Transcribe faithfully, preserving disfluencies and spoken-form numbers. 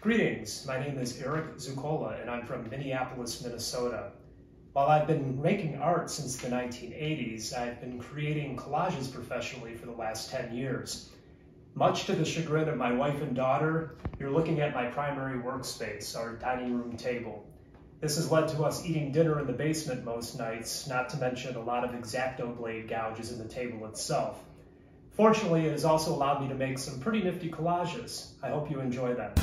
Greetings, my name is Eric Zuccola and I'm from Minneapolis, Minnesota. While I've been making art since the nineteen eighties, I've been creating collages professionally for the last ten years. Much to the chagrin of my wife and daughter, you're looking at my primary workspace, our dining room table. This has led to us eating dinner in the basement most nights, not to mention a lot of X-Acto blade gouges in the table itself. Fortunately, it has also allowed me to make some pretty nifty collages. I hope you enjoy them.